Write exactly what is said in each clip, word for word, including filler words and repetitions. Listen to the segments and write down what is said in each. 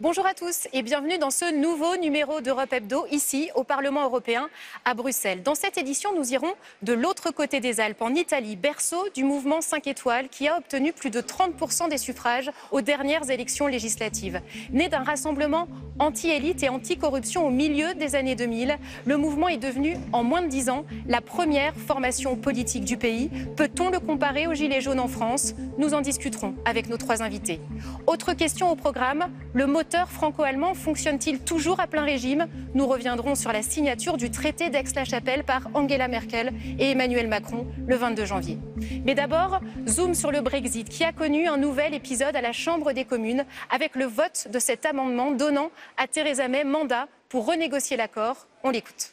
Bonjour à tous et bienvenue dans ce nouveau numéro d'Europe Hebdo, ici au Parlement européen à Bruxelles. Dans cette édition, nous irons de l'autre côté des Alpes, en Italie, berceau du mouvement cinq étoiles qui a obtenu plus de trente pour cent des suffrages aux dernières élections législatives. Né d'un rassemblement anti-élite et anti-corruption au milieu des années deux mille, le mouvement est devenu en moins de dix ans la première formation politique du pays. Peut-on le comparer aux Gilets jaunes en France? Nous en discuterons avec nos trois invités. Autre question au programme, le mot franco-allemand fonctionne-t-il toujours à plein régime? Nous reviendrons sur la signature du traité d'Aix-la-Chapelle par Angela Merkel et Emmanuel Macron le vingt-deux janvier. Mais d'abord, zoom sur le Brexit qui a connu un nouvel épisode à la Chambre des communes avec le vote de cet amendement donnant à Theresa May mandat pour renégocier l'accord. On l'écoute.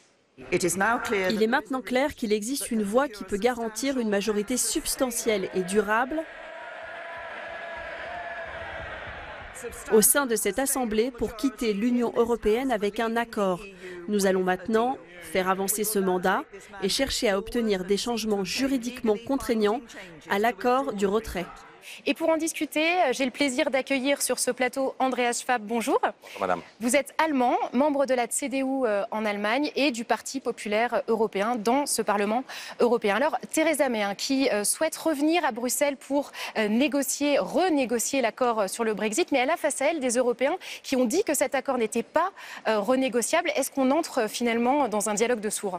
Il est maintenant clair qu'il existe une voie qui peut garantir une majorité substantielle et durable au sein de cette Assemblée pour quitter l'Union européenne avec un accord. Nous allons maintenant faire avancer ce mandat et chercher à obtenir des changements juridiquement contraignants à l'accord du retrait. Et pour en discuter, j'ai le plaisir d'accueillir sur ce plateau Andreas Schwab. Bonjour. Bonjour madame. Vous êtes allemand, membre de la C D U en Allemagne et du Parti populaire européen dans ce Parlement européen. Alors Theresa May, qui souhaite revenir à Bruxelles pour négocier, renégocier l'accord sur le Brexit, mais elle a face à elle des Européens qui ont dit que cet accord n'était pas renégociable. Est-ce qu'on entre finalement dans un dialogue de sourds ?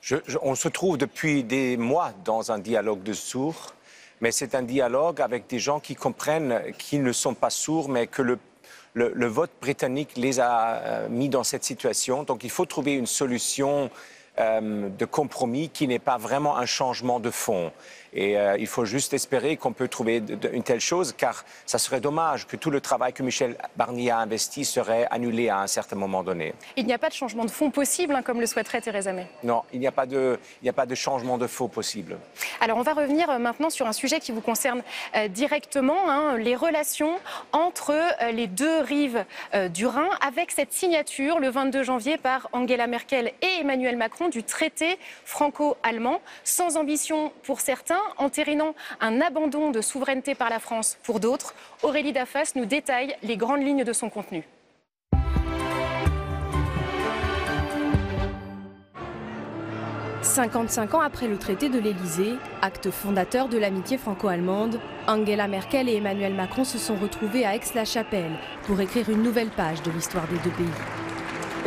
je, je, On se trouve depuis des mois dans un dialogue de sourds. Mais c'est un dialogue avec des gens qui comprennent, qui ne sont pas sourds, mais que le, le, le vote britannique les a mis dans cette situation. Donc il faut trouver une solution euh, de compromis qui n'est pas vraiment un changement de fond. Et euh, il faut juste espérer qu'on peut trouver de, de, une telle chose, car ça serait dommage que tout le travail que Michel Barnier a investi serait annulé à un certain moment donné. Il n'y a pas de changement de fond possible, hein, comme le souhaiterait Theresa May. Non, il n'y a pas de, il n'y a pas de changement de fond possible. Alors on va revenir maintenant sur un sujet qui vous concerne euh, directement, hein, les relations entre euh, les deux rives euh, du Rhin, avec cette signature le vingt-deux janvier par Angela Merkel et Emmanuel Macron du traité franco-allemand, sans ambition pour certains, entérinant un abandon de souveraineté par la France pour d'autres. Aurélie Daffas nous détaille les grandes lignes de son contenu. cinquante-cinq ans après le traité de l'Elysée, acte fondateur de l'amitié franco-allemande, Angela Merkel et Emmanuel Macron se sont retrouvés à Aix-la-Chapelle pour écrire une nouvelle page de l'histoire des deux pays.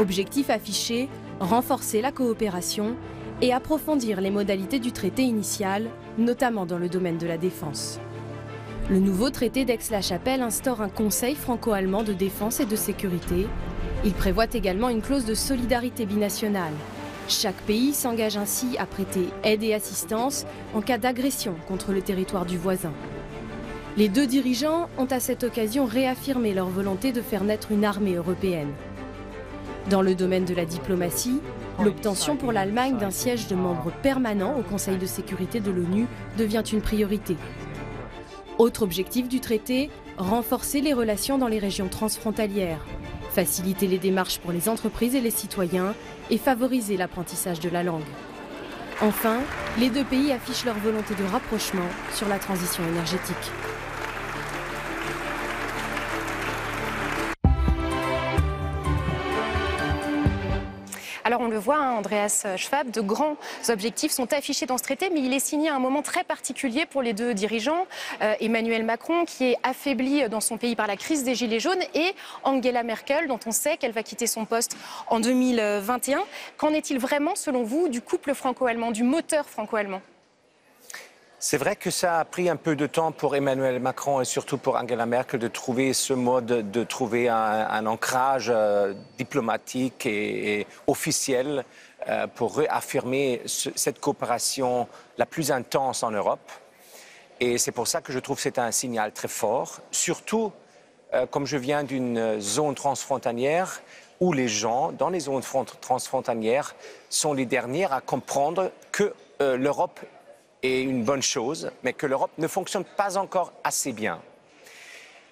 Objectif affiché, renforcer la coopération et approfondir les modalités du traité initial, notamment dans le domaine de la défense. Le nouveau traité d'Aix-la-Chapelle instaure un conseil franco-allemand de défense et de sécurité. Il prévoit également une clause de solidarité binationale. Chaque pays s'engage ainsi à prêter aide et assistance en cas d'agression contre le territoire du voisin. Les deux dirigeants ont à cette occasion réaffirmé leur volonté de faire naître une armée européenne. Dans le domaine de la diplomatie, l'obtention pour l'Allemagne d'un siège de membre permanent au Conseil de sécurité de l'ONU devient une priorité. Autre objectif du traité, renforcer les relations dans les régions transfrontalières, faciliter les démarches pour les entreprises et les citoyens et favoriser l'apprentissage de la langue. Enfin, les deux pays affichent leur volonté de rapprochement sur la transition énergétique. Alors on le voit, hein, Andreas Schwab, de grands objectifs sont affichés dans ce traité, mais il est signé à un moment très particulier pour les deux dirigeants. Euh, Emmanuel Macron, qui est affaibli dans son pays par la crise des Gilets jaunes, et Angela Merkel, dont on sait qu'elle va quitter son poste en deux mille vingt et un. Qu'en est-il vraiment, selon vous, du couple franco-allemand, du moteur franco-allemand? C'est vrai que ça a pris un peu de temps pour Emmanuel Macron et surtout pour Angela Merkel de trouver ce mode, de trouver un, un ancrage euh, diplomatique et, et officiel euh, pour réaffirmer ce, cette coopération la plus intense en Europe. Et c'est pour ça que je trouve que c'est un signal très fort, surtout euh, comme je viens d'une zone transfrontalière où les gens, dans les zones transfrontalières, sont les derniers à comprendre que euh, l'Europe est une bonne chose, mais que l'Europe ne fonctionne pas encore assez bien.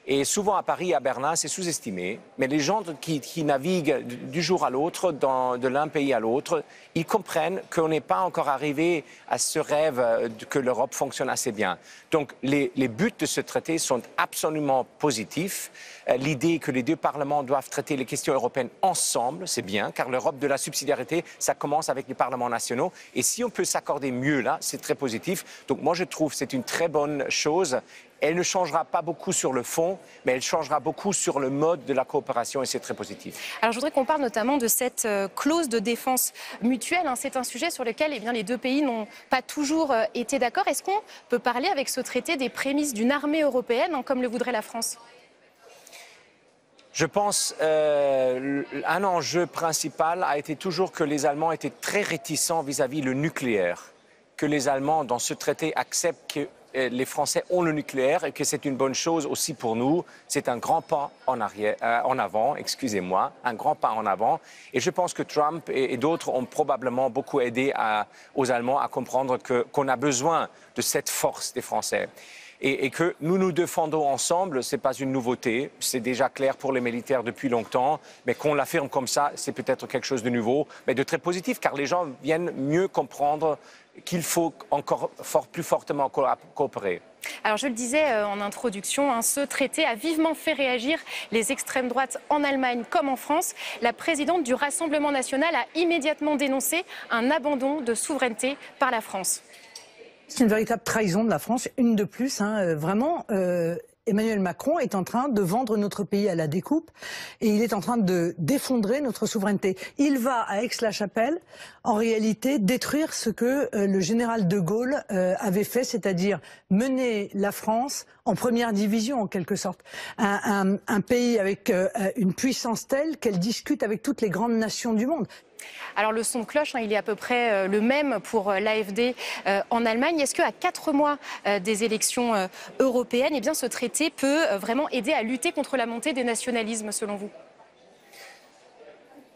Et souvent à Paris, à Berlin, c'est sous-estimé. Mais les gens qui, qui naviguent du jour à l'autre, de l'un pays à l'autre, ils comprennent qu'on n'est pas encore arrivé à ce rêve que l'Europe fonctionne assez bien. Donc les, les buts de ce traité sont absolument positifs. L'idée que les deux parlements doivent traiter les questions européennes ensemble, c'est bien, car l'Europe de la subsidiarité, ça commence avec les parlements nationaux. Et si on peut s'accorder mieux là, c'est très positif. Donc moi, je trouve que c'est une très bonne chose. Elle ne changera pas beaucoup sur le fond, mais elle changera beaucoup sur le mode de la coopération et c'est très positif. Alors je voudrais qu'on parle notamment de cette euh, clause de défense mutuelle. Hein. C'est un sujet sur lequel eh bien, les deux pays n'ont pas toujours euh, été d'accord. Est-ce qu'on peut parler avec ce traité des prémices d'une armée européenne, hein, comme le voudrait la France ? Je pense euh, un enjeu principal a été toujours que les Allemands étaient très réticents vis-à-vis le nucléaire. Que les Allemands, dans ce traité, acceptent que les Français ont le nucléaire et que c'est une bonne chose aussi pour nous. C'est un grand pas en, arrière, euh, en avant, excusez-moi, un grand pas en avant. Et je pense que Trump et, et d'autres ont probablement beaucoup aidé à, aux Allemands à comprendre que, qu'on a besoin de cette force des Français. Et, et que nous nous défendons ensemble, ce n'est pas une nouveauté, c'est déjà clair pour les militaires depuis longtemps, mais qu'on l'affirme comme ça, c'est peut-être quelque chose de nouveau, mais de très positif, car les gens viennent mieux comprendre qu'il faut encore fort, plus fortement co- coopérer. Alors je le disais en introduction, hein, ce traité a vivement fait réagir les extrêmes droites en Allemagne comme en France. La présidente du Rassemblement national a immédiatement dénoncé un abandon de souveraineté par la France. C'est une véritable trahison de la France, une de plus. Hein, vraiment, euh, Emmanuel Macron est en train de vendre notre pays à la découpe et il est en train de d'effondrer notre souveraineté. Il va à Aix-la-Chapelle, en réalité, détruire ce que euh, le général de Gaulle euh, avait fait, c'est-à-dire mener la France en première division, en quelque sorte. Un, un, un pays avec euh, une puissance telle qu'elle discute avec toutes les grandes nations du monde. Alors le son de cloche, hein, il est à peu près euh, le même pour euh, l'A F D euh, en Allemagne. Est-ce qu'à quatre mois euh, des élections euh, européennes, eh bien, ce traité peut euh, vraiment aider à lutter contre la montée des nationalismes, selon vous ?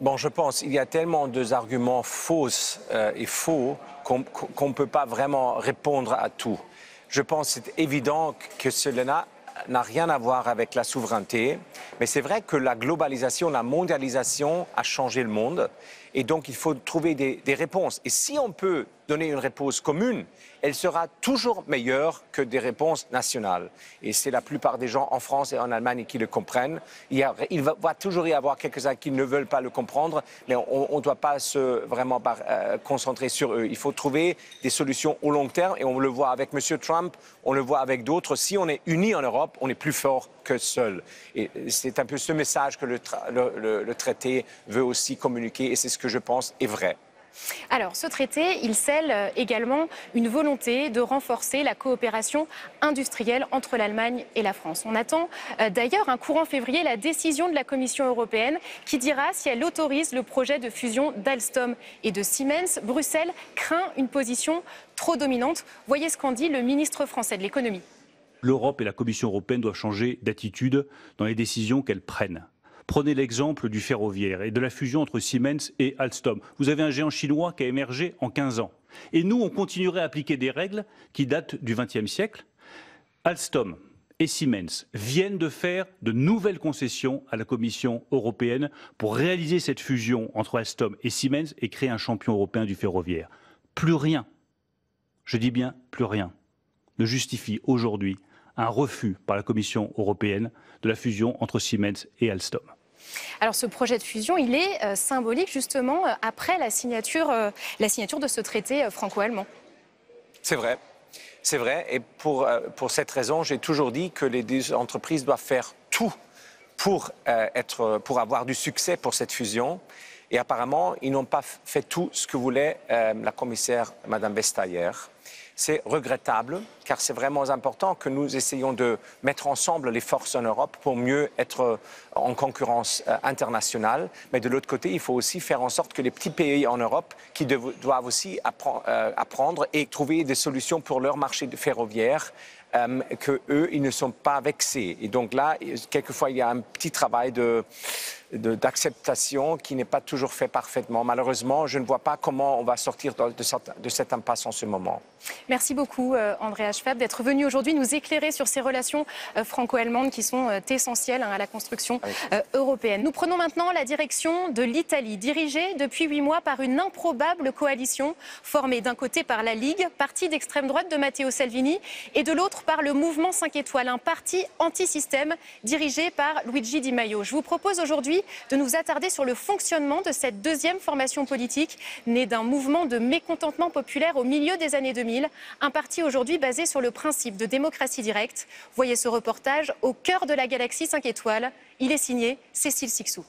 Bon, je pense qu'il y a tellement d'arguments fausses euh, et faux qu'on qu'on ne peut pas vraiment répondre à tout. Je pense que c'est évident que cela n'a rien à voir avec la souveraineté. Mais c'est vrai que la globalisation, la mondialisation a changé le monde. Et donc, il faut trouver des, des réponses. Et si on peut donner une réponse commune, elle sera toujours meilleure que des réponses nationales. Et c'est la plupart des gens en France et en Allemagne qui le comprennent. Il, y a, il va, va toujours y avoir quelques-uns qui ne veulent pas le comprendre, mais on ne doit pas se vraiment euh, concentrer sur eux. Il faut trouver des solutions au long terme, et on le voit avec M. Trump, on le voit avec d'autres. Si on est unis en Europe, on est plus fort que seul. Et c'est un peu ce message que le, tra- le, le, le traité veut aussi communiquer, et c'est ce que je pense est vrai. Alors, ce traité, il scelle également une volonté de renforcer la coopération industrielle entre l'Allemagne et la France. On attend euh, d'ailleurs, un courant février, la décision de la Commission européenne qui dira si elle autorise le projet de fusion d'Alstom et de Siemens. Bruxelles craint une position trop dominante. Voyez ce qu'en dit le ministre français de l'économie. L'Europe et la Commission européenne doivent changer d'attitude dans les décisions qu'elles prennent. Prenez l'exemple du ferroviaire et de la fusion entre Siemens et Alstom. Vous avez un géant chinois qui a émergé en quinze ans. Et nous, on continuerait à appliquer des règles qui datent du vingtième siècle. Alstom et Siemens viennent de faire de nouvelles concessions à la Commission européenne pour réaliser cette fusion entre Alstom et Siemens et créer un champion européen du ferroviaire. Plus rien, je dis bien plus rien, ne justifie aujourd'hui un refus par la Commission européenne de la fusion entre Siemens et Alstom. Alors ce projet de fusion, il est euh, symbolique justement euh, après la signature, euh, la signature de ce traité euh, franco-allemand. C'est vrai, c'est vrai. Et pour, euh, pour cette raison, j'ai toujours dit que les deux entreprises doivent faire tout pour, euh, être, pour avoir du succès pour cette fusion. Et apparemment, ils n'ont pas fait tout ce que voulait euh, la commissaire Madame Vestager. C'est regrettable, car c'est vraiment important que nous essayions de mettre ensemble les forces en Europe pour mieux être en concurrence internationale. Mais de l'autre côté, il faut aussi faire en sorte que les petits pays en Europe, qui doivent aussi appre- euh, apprendre et trouver des solutions pour leur marché ferroviaire, euh, qu'eux, ils ne sont pas vexés. Et donc là, quelquefois, il y a un petit travail de... De, d'acceptation qui n'est pas toujours fait parfaitement. Malheureusement, je ne vois pas comment on va sortir de, de, de cette impasse en ce moment. Merci beaucoup Andreas Schwab d'être venu aujourd'hui nous éclairer sur ces relations franco-allemandes qui sont essentielles à la construction européenne. Nous prenons maintenant la direction de l'Italie, dirigée depuis huit mois par une improbable coalition formée d'un côté par la Ligue, parti d'extrême droite de Matteo Salvini, et de l'autre par le Mouvement cinq Étoiles, un parti anti-système dirigé par Luigi Di Maio. Je vous propose aujourd'hui de nous attarder sur le fonctionnement de cette deuxième formation politique, née d'un mouvement de mécontentement populaire au milieu des années deux mille. Un parti aujourd'hui basé sur le principe de démocratie directe. Voyez ce reportage au cœur de la galaxie cinq étoiles. Il est signé Cécile Sixou.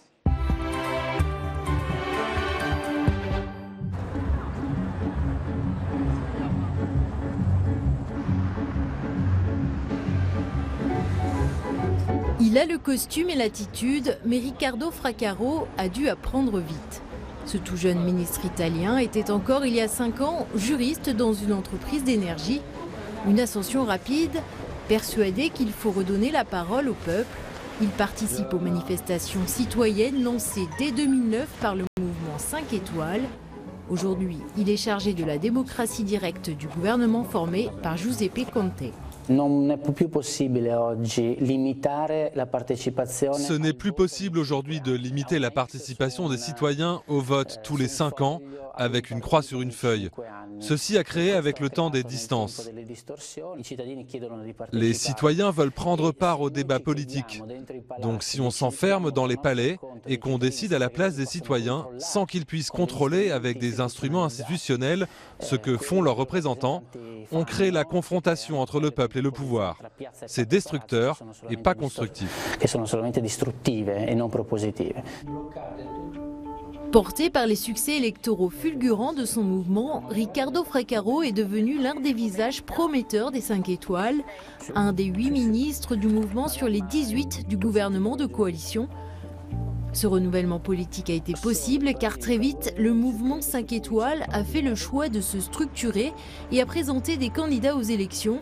Il a le costume et l'attitude, mais Riccardo Fraccaro a dû apprendre vite. Ce tout jeune ministre italien était encore, il y a cinq ans, juriste dans une entreprise d'énergie. Une ascension rapide, persuadé qu'il faut redonner la parole au peuple. Il participe aux manifestations citoyennes lancées dès deux mille neuf par le mouvement cinq étoiles. Aujourd'hui, il est chargé de la démocratie directe du gouvernement formé par Giuseppe Conte. Ce n'est plus possible aujourd'hui de limiter la participation des citoyens au vote tous les cinq ans avec une croix sur une feuille. Ceci a créé avec le temps des distances. Les citoyens veulent prendre part au débat politique. Donc si on s'enferme dans les palais et qu'on décide à la place des citoyens sans qu'ils puissent contrôler avec des instruments institutionnels ce que font leurs représentants, on crée la confrontation entre le peuple et le pouvoir. C'est destructeur et pas constructif. Porté par les succès électoraux fulgurants de son mouvement, Riccardo Fraccaro est devenu l'un des visages prometteurs des cinq étoiles, un des huit ministres du mouvement sur les dix-huit du gouvernement de coalition. Ce renouvellement politique a été possible car très vite, le mouvement cinq étoiles a fait le choix de se structurer et a présenté des candidats aux élections.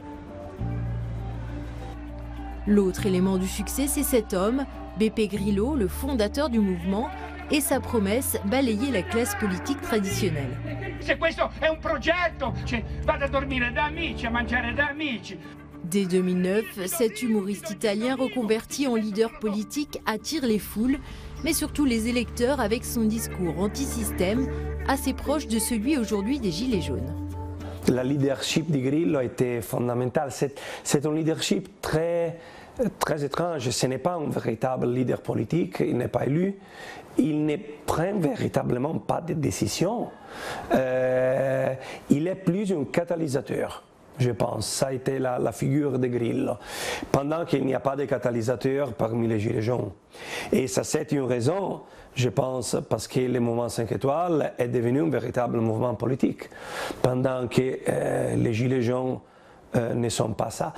L'autre élément du succès, c'est cet homme, Beppe Grillo, le fondateur du mouvement, et sa promesse, balayer la classe politique traditionnelle. Dès deux mille neuf, cet humoriste italien reconverti en leader politique attire les foules, mais surtout les électeurs avec son discours anti-système, assez proche de celui aujourd'hui des Gilets jaunes. La leadership de Grillo était fondamentale. C'est un leadership très, très étrange. Ce n'est pas un véritable leader politique, il n'est pas élu. Il ne prend véritablement pas de décision. Euh, il est plus un catalyseur. Je pense, ça a été la, la figure de Grillo, pendant qu'il n'y a pas de catalyseur parmi les Gilets jaunes. Et ça c'est une raison, je pense, parce que le mouvement cinq étoiles est devenu un véritable mouvement politique, pendant que euh, les Gilets jaunes euh, ne sont pas ça.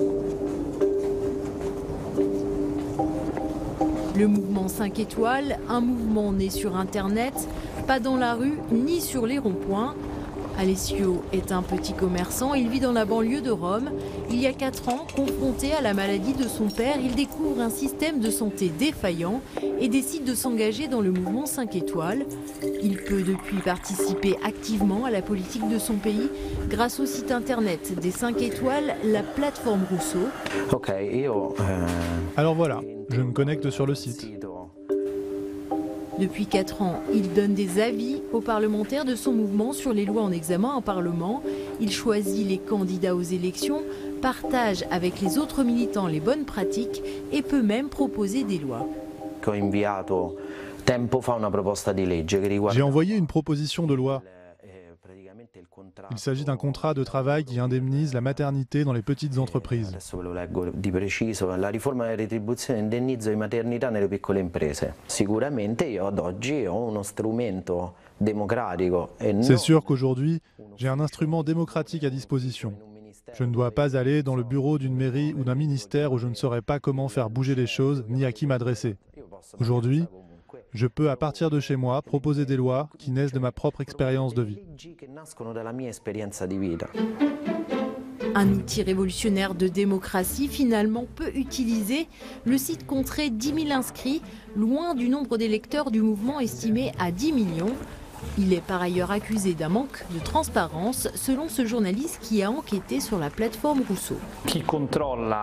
Le mouvement cinq étoiles, un mouvement né sur Internet, pas dans la rue ni sur les ronds-points. Alessio est un petit commerçant, il vit dans la banlieue de Rome. Il y a quatre ans, confronté à la maladie de son père, il découvre un système de santé défaillant et décide de s'engager dans le mouvement cinq étoiles. Il peut depuis participer activement à la politique de son pays grâce au site internet des cinq étoiles, la plateforme Rousseau. Alors voilà, je me connecte sur le site. Depuis quatre ans, il donne des avis aux parlementaires de son mouvement sur les lois en examen en Parlement. Il choisit les candidats aux élections, partage avec les autres militants les bonnes pratiques et peut même proposer des lois. J'ai envoyé une proposition de loi. Il s'agit d'un contrat de travail qui indemnise la maternité dans les petites entreprises. C'est sûr qu'aujourd'hui, j'ai un instrument démocratique à disposition. Je ne dois pas aller dans le bureau d'une mairie ou d'un ministère où je ne saurais pas comment faire bouger les choses ni à qui m'adresser. Aujourd'hui, je peux, à partir de chez moi, proposer des lois qui naissent de ma propre expérience de vie. Un outil révolutionnaire de démocratie finalement peu utilisé, le site compterait dix mille inscrits, loin du nombre d'électeurs du mouvement estimé à dix millions. Il est par ailleurs accusé d'un manque de transparence, selon ce journaliste qui a enquêté sur la plateforme Rousseau. Qui contrôle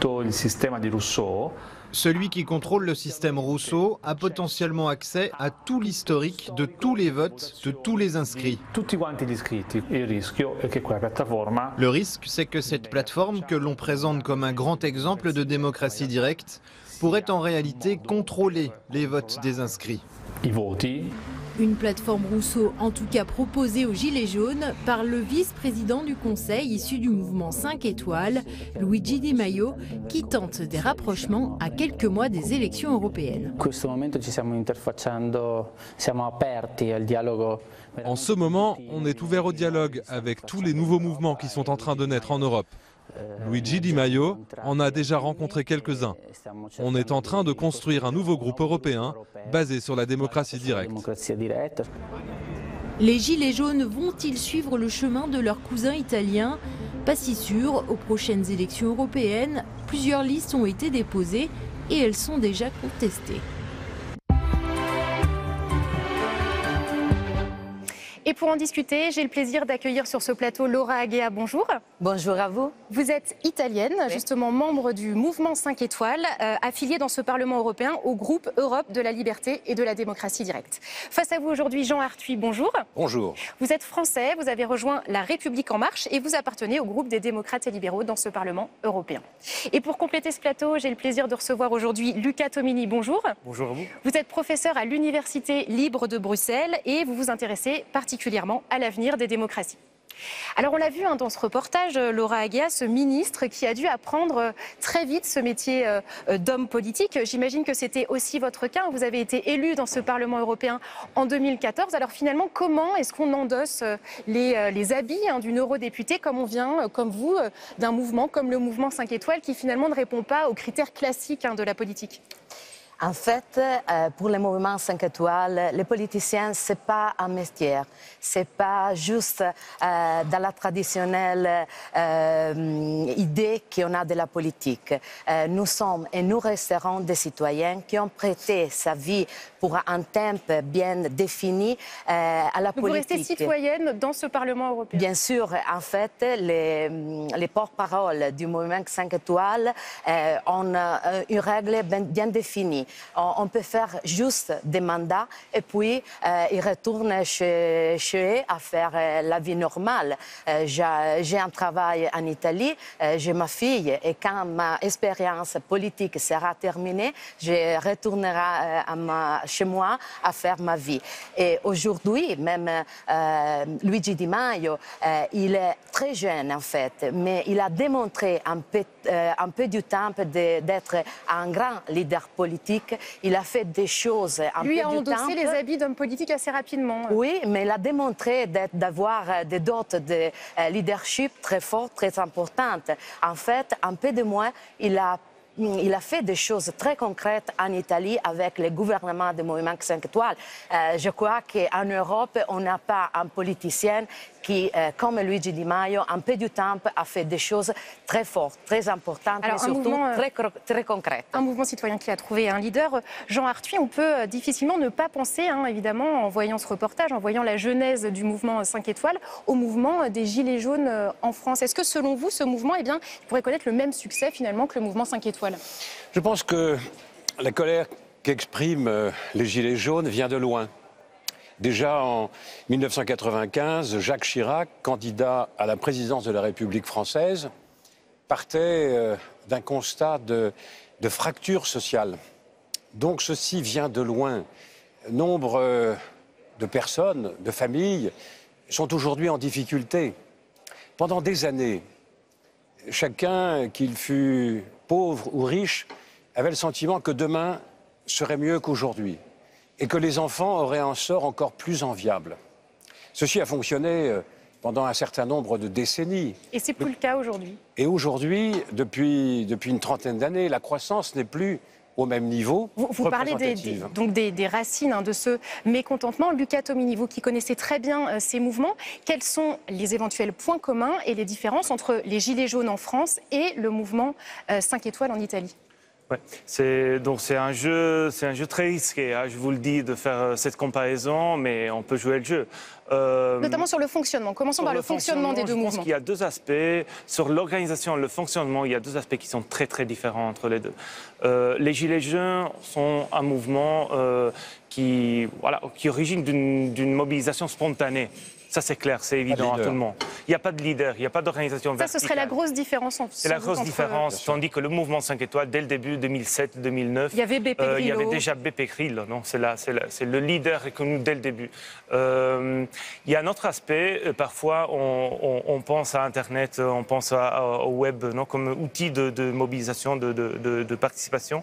tout le système de Rousseau? Celui qui contrôle le système Rousseau a potentiellement accès à tout l'historique de tous les votes de tous les inscrits. Le risque, c'est que cette plateforme, que l'on présente comme un grand exemple de démocratie directe, pourrait en réalité contrôler les votes des inscrits. Une plateforme Rousseau en tout cas proposée aux Gilets jaunes par le vice-président du Conseil issu du Mouvement cinq étoiles, Luigi Di Maio, qui tente des rapprochements à quelques mois des élections européennes. En ce moment, on est ouvert au dialogue avec tous les nouveaux mouvements qui sont en train de naître en Europe. Luigi Di Maio en a déjà rencontré quelques-uns. On est en train de construire un nouveau groupe européen basé sur la démocratie directe. Les Gilets jaunes vont-ils suivre le chemin de leurs cousins italiens? Pas si sûr. Aux prochaines élections européennes, plusieurs listes ont été déposées et elles sont déjà contestées. Et pour en discuter, j'ai le plaisir d'accueillir sur ce plateau Laura Agea. Bonjour. Bonjour à vous. Vous êtes italienne, oui. Justement membre du Mouvement cinq étoiles, euh, affiliée dans ce Parlement européen au groupe Europe de la liberté et de la démocratie directe. Face à vous aujourd'hui, Jean Arthuis, bonjour. Bonjour. Vous êtes français, vous avez rejoint La République en marche et vous appartenez au groupe des démocrates et libéraux dans ce Parlement européen. Et pour compléter ce plateau, j'ai le plaisir de recevoir aujourd'hui Luca Tomini. Bonjour. Bonjour à vous. Vous êtes professeur à l'Université libre de Bruxelles et vous vous intéressez particulièrement particulièrement à l'avenir des démocraties. Alors on l'a vu hein, dans ce reportage, Laura Agea, ce ministre qui a dû apprendre très vite ce métier euh, d'homme politique. J'imagine que c'était aussi votre cas. Vous avez été élu dans ce Parlement européen en deux mille quatorze. Alors finalement, comment est-ce qu'on endosse les, les habits hein, d'une eurodéputée comme on vient, comme vous, d'un mouvement comme le Mouvement cinq étoiles qui finalement ne répond pas aux critères classiques hein, de la politique ? En fait, pour le mouvement cinq étoiles, les politiciens, ce n'est pas un métier. Ce n'est pas juste euh, dans la traditionnelle euh, idée qu'on a de la politique. Euh, nous sommes et nous resterons des citoyens qui ont prêté sa vie pour un temps bien défini euh, à la politique. Vous restez citoyenne dans ce Parlement européen? Bien sûr. En fait, les, les porte-parole du mouvement cinq étoiles euh, ont euh, une règle bien, bien définie. On peut faire juste des mandats et puis euh, ils retournent chez, chez eux à faire euh, la vie normale. Euh, j'ai un travail en Italie, euh, j'ai ma fille et quand ma expérience politique sera terminée, je retournerai euh, à ma, chez moi à faire ma vie. Et aujourd'hui, même euh, Luigi Di Maio, euh, il est très jeune en fait, mais il a démontré un peu, euh, un peu du temps d'être un grand leader politique. Il a fait des choses un peu du temps. Lui a endossé les habits d'homme politique assez rapidement. Oui, mais il a démontré d'avoir des dotes de leadership très fortes, très importantes. En fait, un peu de moins, il a Il a fait des choses très concrètes en Italie avec les gouvernements du mouvement cinq étoiles. Euh, je crois qu'en Europe, on n'a pas un politicien qui, euh, comme Luigi Di Maio, en peu de temps, a fait des choses très fortes, très importantes, alors, et surtout très, très concrètes. Un mouvement citoyen qui a trouvé un leader. Jean Arthuis, on peut difficilement ne pas penser, hein, évidemment, en voyant ce reportage, en voyant la genèse du mouvement cinq étoiles, au mouvement des Gilets jaunes en France. Est-ce que, selon vous, ce mouvement, eh bien, il pourrait connaître le même succès, finalement, que le mouvement cinq étoiles? Je pense que la colère qu'expriment les Gilets jaunes vient de loin. Déjà en mille neuf cent quatre-vingt-quinze, Jacques Chirac, candidat à la présidence de la République française, partait d'un constat de, de fracture sociale. Donc ceci vient de loin. Nombre de personnes, de familles, sont aujourd'hui en difficulté. Pendant des années, chacun, qu'il fût pauvre ou riche, avait le sentiment que demain serait mieux qu'aujourd'hui et que les enfants auraient un sort encore plus enviable. Ceci a fonctionné pendant un certain nombre de décennies. Et c'est plus le cas aujourd'hui. Et aujourd'hui, depuis, depuis une trentaine d'années, la croissance n'est plus au même niveau. Vous, vous parlez des, des, donc des, des racines hein, de ce mécontentement. Luca Tomini, vous qui connaissez très bien euh, ces mouvements, quels sont les éventuels points communs et les différences entre les Gilets jaunes en France et le mouvement euh, cinq étoiles en Italie? Ouais. C'est, donc c'est un jeu, c'est un jeu très risqué, hein, je vous le dis, de faire cette comparaison, mais on peut jouer le jeu. Euh, Notamment sur le fonctionnement. Commençons par le, le fonctionnement, fonctionnement des deux mouvements. Je pense qu'il y a deux aspects. Sur l'organisation, le fonctionnement, il y a deux aspects qui sont très très différents entre les deux. Euh, les Gilets jaunes sont un mouvement euh, qui, voilà, qui origine d'une, d'une mobilisation spontanée. Ça, c'est clair, c'est évident à tout le monde. Il n'y a pas de leader, il n'y a pas d'organisation verticale. Ça, ce serait la grosse différence. C'est la grosse différence, tandis que le mouvement cinq étoiles, dès le début deux mille sept deux mille neuf, il y avait Beppe Grillo. Euh, il y avait déjà Beppe Grillo, non, c'est, la, c'est, la, c'est le leader reconnu dès le début. Euh, il y a un autre aspect, parfois on, on, on pense à Internet, on pense à, à, au web, non, comme outil de, de mobilisation, de, de, de, de participation.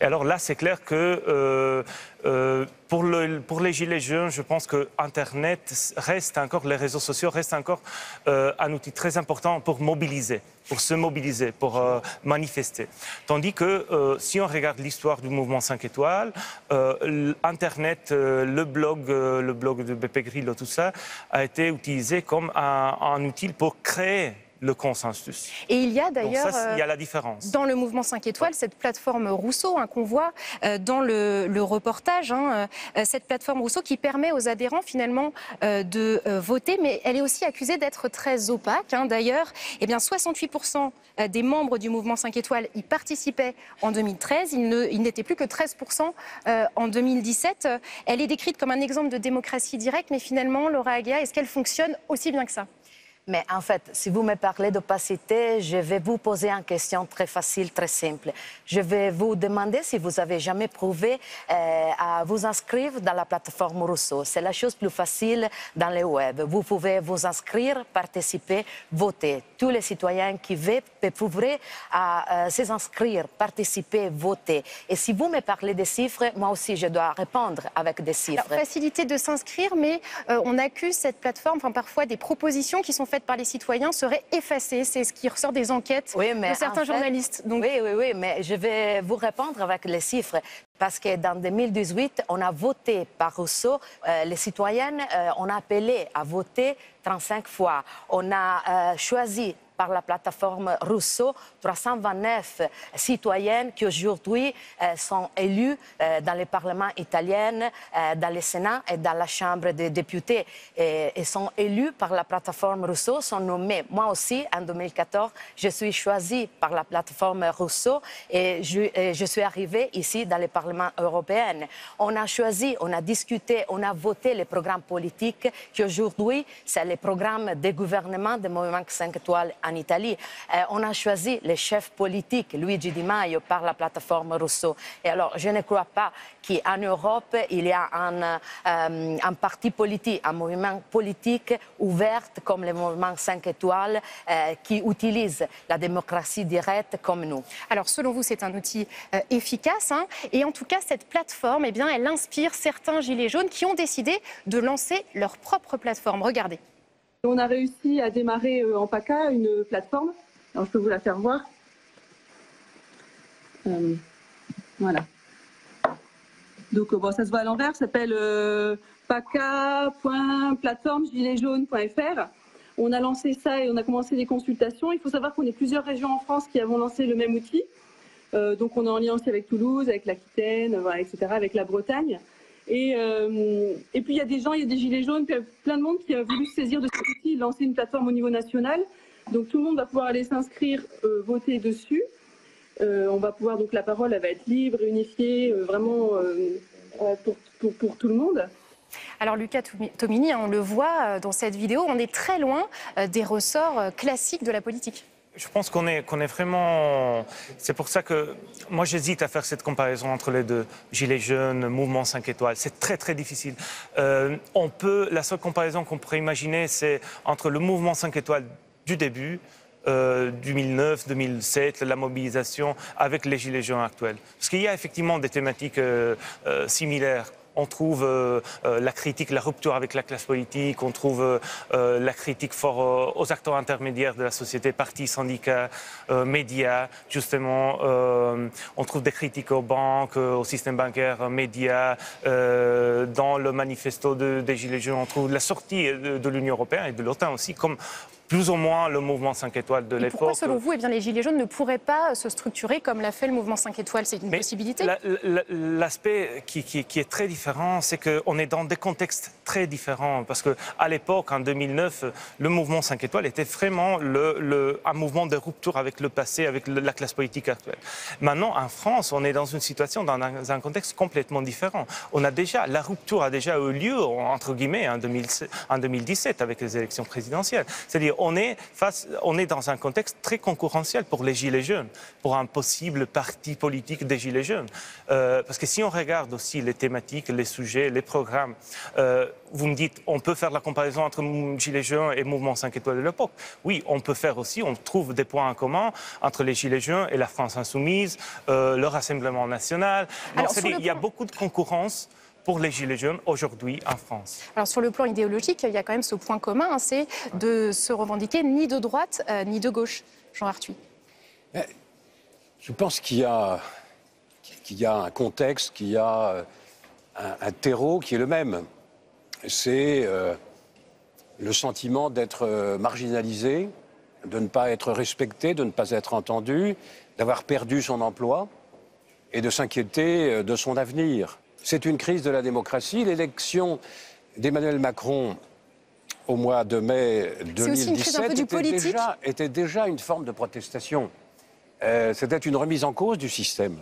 Et alors là, c'est clair que... Euh, Euh, pour, le, pour les Gilets jaunes, je pense que Internet reste encore, les réseaux sociaux restent encore euh, un outil très important pour mobiliser, pour se mobiliser, pour euh, manifester. Tandis que euh, si on regarde l'histoire du mouvement cinq étoiles, euh, Internet, euh, le blog, euh, le blog de Beppe Grillo, tout ça, a été utilisé comme un, un outil pour créer le consensus. Et il y a d'ailleurs, ça, il y a la différence. Dans le mouvement cinq étoiles, ouais. Cette plateforme Rousseau hein, qu'on voit euh, dans le, le reportage, hein, euh, cette plateforme Rousseau qui permet aux adhérents finalement euh, de euh, voter, mais elle est aussi accusée d'être très opaque. Hein. D'ailleurs, eh bien, soixante-huit pour cent des membres du mouvement cinq étoiles y participaient en deux mille treize, ils, ne, ils n'étaient plus que treize pour cent euh, en deux mille dix-sept. Elle est décrite comme un exemple de démocratie directe, mais finalement, Laura Agea, est-ce qu'elle fonctionne aussi bien que ça ? Mais en fait, si vous me parlez d'opacité, je vais vous poser une question très facile, très simple. Je vais vous demander si vous avez jamais prouvé euh, à vous inscrire dans la plateforme Rousseau. C'est la chose plus facile dans le web. Vous pouvez vous inscrire, participer, voter. Tous les citoyens qui veulent peuvent à euh, s'inscrire, participer, voter. Et si vous me parlez des chiffres, moi aussi je dois répondre avec des chiffres. Alors, facilité de s'inscrire, mais euh, on accuse cette plateforme, enfin parfois des propositions qui sont faites par les citoyens seraient effacées. C'est ce qui ressort des enquêtes oui, mais de certains en fait, journalistes. Donc... Oui, oui, oui, mais je vais vous répondre avec les chiffres. Parce que dans deux mille dix-huit, on a voté par Rousseau. Euh, les citoyennes, euh, on a appelé à voter trente-cinq fois. On a euh, choisi par la plateforme Rousseau trois cent vingt-neuf citoyennes qui aujourd'hui euh, sont élues euh, dans les parlements italiens, euh, dans le Sénat et dans la Chambre des députés. Et, et sont élues par la plateforme Rousseau, sont nommées. Moi aussi, en deux mille quatorze, je suis choisie par la plateforme Rousseau et je, et je suis arrivée ici dans les parlements européens. On a choisi, on a discuté, on a voté les programmes politiques qui aujourd'hui, c'est les programmes des gouvernements des mouvements cinq étoiles en Italie. Euh, on a choisi les chefs politiques, Luigi Di Maio, par la plateforme Rousseau. Et alors, je ne crois pas qu'en Europe, il y a un, euh, un parti politique, un mouvement politique ouvert comme le mouvement cinq étoiles euh, qui utilise la démocratie directe comme nous. Alors, selon vous, c'est un outil euh, efficace. Hein, et en tout cas, cette plateforme, eh bien, elle inspire certains Gilets jaunes qui ont décidé de lancer leur propre plateforme. Regardez. On a réussi à démarrer en PACA une plateforme. Alors, je peux vous la faire voir. Euh, voilà. Donc, bon, ça se voit à l'envers. Ça s'appelle euh, paca point plateforme gilets jaunes point f r. On a lancé ça et on a commencé des consultations. Il faut savoir qu'on est plusieurs régions en France qui avons lancé le même outil. Euh, donc, on est en lien aussi avec Toulouse, avec l'Aquitaine, voilà, et cetera, avec la Bretagne. Et, euh, et puis il y a des gens, il y a des gilets jaunes, puis il y a plein de monde qui a voulu se saisir de cet outil, lancer une plateforme au niveau national. Donc tout le monde va pouvoir aller s'inscrire, euh, voter dessus. Euh, on va pouvoir, donc la parole elle va être libre, unifiée, euh, vraiment euh, pour, pour, pour tout le monde. Alors Luca Tomini, on le voit dans cette vidéo, on est très loin des ressorts classiques de la politique. Je pense qu'on est, qu'on est vraiment... C'est pour ça que moi j'hésite à faire cette comparaison entre les deux. Gilets jaunes, mouvement cinq étoiles, c'est très très difficile. Euh, on peut... La seule comparaison qu'on pourrait imaginer, c'est entre le mouvement cinq étoiles du début, euh, deux mille neuf deux mille sept, la mobilisation, avec les Gilets jaunes actuels. Parce qu'il y a effectivement des thématiques euh, euh, similaires. On trouve euh, euh, la critique, la rupture avec la classe politique, on trouve euh, euh, la critique forte euh, aux acteurs intermédiaires de la société, partis, syndicats, euh, médias, justement. Euh, on trouve des critiques aux banques, euh, au système bancaire, aux médias. Euh, dans le manifesto de, des Gilets jaunes, on trouve la sortie de, de l'Union européenne et de l'OTAN aussi, comme plus ou moins le mouvement cinq étoiles de l'époque. Pourquoi, selon vous, eh bien, les Gilets jaunes ne pourraient pas se structurer comme l'a fait le mouvement cinq étoiles? C'est une Mais possibilité. L'aspect qui, qui, qui est très différent, c'est qu'on est dans des contextes très différents. Parce qu'à l'époque, en deux mille neuf, le mouvement cinq étoiles était vraiment le, le, un mouvement de rupture avec le passé, avec le, la classe politique actuelle. Maintenant, en France, on est dans une situation, dans un, dans un contexte complètement différent. On a déjà, la rupture a déjà eu lieu, entre guillemets, en, deux mille, en deux mille dix-sept, avec les élections présidentielles. C'est-à-dire, on est face, on est dans un contexte très concurrentiel pour les Gilets jaunes, pour un possible parti politique des Gilets jaunes. Euh, parce que si on regarde aussi les thématiques, les sujets, les programmes, euh, vous me dites, on peut faire la comparaison entre Gilets jaunes et Mouvement cinq étoiles de l'époque. Oui, on peut faire aussi, on trouve des points en commun entre les Gilets jaunes et la France insoumise, euh, le Rassemblement national. Donc, Alors, il y a beaucoup de concurrence pour les Gilets jaunes aujourd'hui en France. Alors sur le plan idéologique, il y a quand même ce point commun, hein, c'est de se revendiquer ni de droite euh, ni de gauche. Jean Arthuis. Je pense qu'il y a, qu'il y a un contexte, qu'il y a un, un terreau qui est le même. C'est euh, le sentiment d'être marginalisé, de ne pas être respecté, de ne pas être entendu, d'avoir perdu son emploi et de s'inquiéter de son avenir. C'est une crise de la démocratie. L'élection d'Emmanuel Macron au mois de mai deux mille dix-sept était déjà, était déjà une forme de protestation. Euh, C'était une remise en cause du système.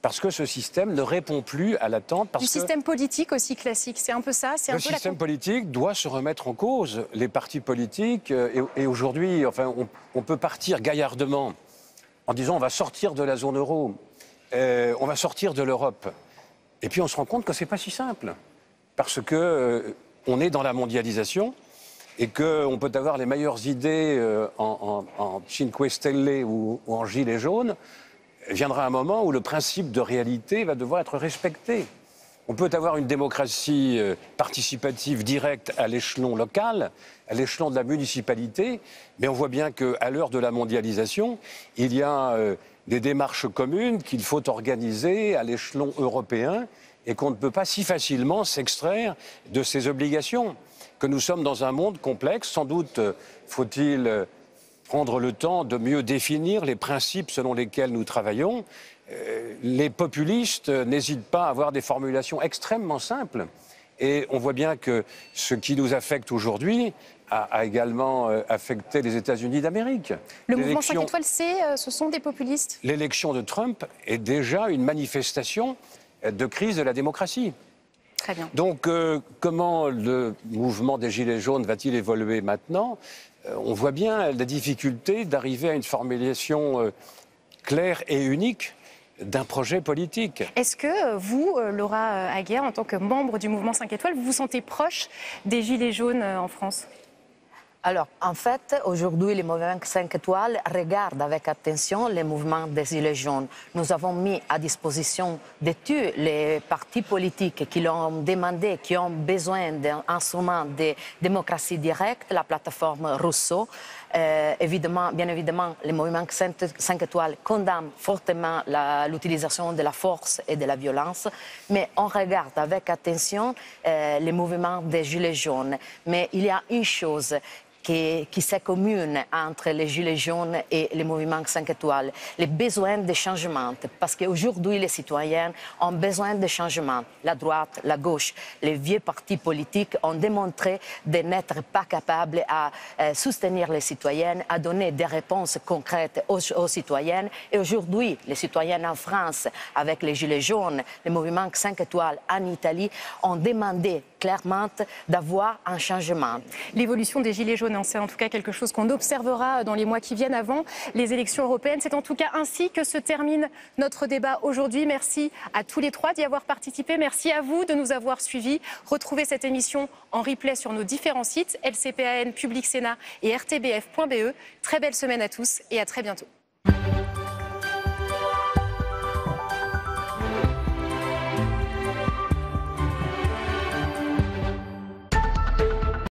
Parce que ce système ne répond plus à l'attente. Du système politique aussi classique, c'est un peu ça. Le système politique doit se remettre en cause. Les partis politiques, euh, et, et aujourd'hui, enfin, on, on peut partir gaillardement en disant on va sortir de la zone euro, euh, on va sortir de l'Europe. Et puis on se rend compte que c'est pas si simple, parce que euh, on est dans la mondialisation et qu'on peut avoir les meilleures idées euh, en, en, en Cinque Stelle ou, ou en Gilets jaunes. Viendra un moment où le principe de réalité va devoir être respecté. On peut avoir une démocratie euh, participative directe à l'échelon local, à l'échelon de la municipalité, mais on voit bien qu'à l'heure de la mondialisation, il y a euh, des démarches communes qu'il faut organiser à l'échelon européen et qu'on ne peut pas si facilement s'extraire de ces obligations, que nous sommes dans un monde complexe. Sans doute faut-il prendre le temps de mieux définir les principes selon lesquels nous travaillons. Les populistes n'hésitent pas à avoir des formulations extrêmement simples. Et on voit bien que ce qui nous affecte aujourd'hui a, a également affecté les États-Unis d'Amérique. Le mouvement cinq étoiles, c'est, ce sont des populistes. L'élection de Trump est déjà une manifestation de crise de la démocratie. Très bien. Donc, euh, comment le mouvement des Gilets jaunes va-t-il évoluer maintenant? euh, On voit bien la difficulté d'arriver à une formulation euh, claire et unique d'un projet politique. Est-ce que vous, Laura Agea, en tant que membre du mouvement cinq étoiles, vous vous sentez proche des Gilets jaunes en France? Alors, en fait, aujourd'hui, le mouvement cinq étoiles regarde avec attention les mouvements des Gilets jaunes. Nous avons mis à disposition de tous les partis politiques qui l'ont demandé, qui ont besoin d'un instrument de démocratie directe, la plateforme Rousseau. Euh, évidemment, bien évidemment, le mouvement cinq étoiles condamne fortement l'utilisation de la force et de la violence, mais on regarde avec attention euh, les mouvements des Gilets jaunes. Mais il y a une chose qui, qui s'est commune entre les Gilets jaunes et les mouvements cinq étoiles, les besoins de changement. Parce qu'aujourd'hui, les citoyens ont besoin de changement. La droite, la gauche, les vieux partis politiques ont démontré de n'être pas capables à euh, soutenir les citoyens, à donner des réponses concrètes aux, aux citoyens. Et aujourd'hui, les citoyens en France, avec les Gilets jaunes, les mouvements cinq étoiles en Italie, ont demandé clairement d'avoir un changement. L'évolution des Gilets jaunes, c'est en tout cas quelque chose qu'on observera dans les mois qui viennent avant les élections européennes. C'est en tout cas ainsi que se termine notre débat aujourd'hui. Merci à tous les trois d'y avoir participé. Merci à vous de nous avoir suivis. Retrouvez cette émission en replay sur nos différents sites, L C P A N, Public Sénat et R T B F point B E. Très belle semaine à tous et à très bientôt.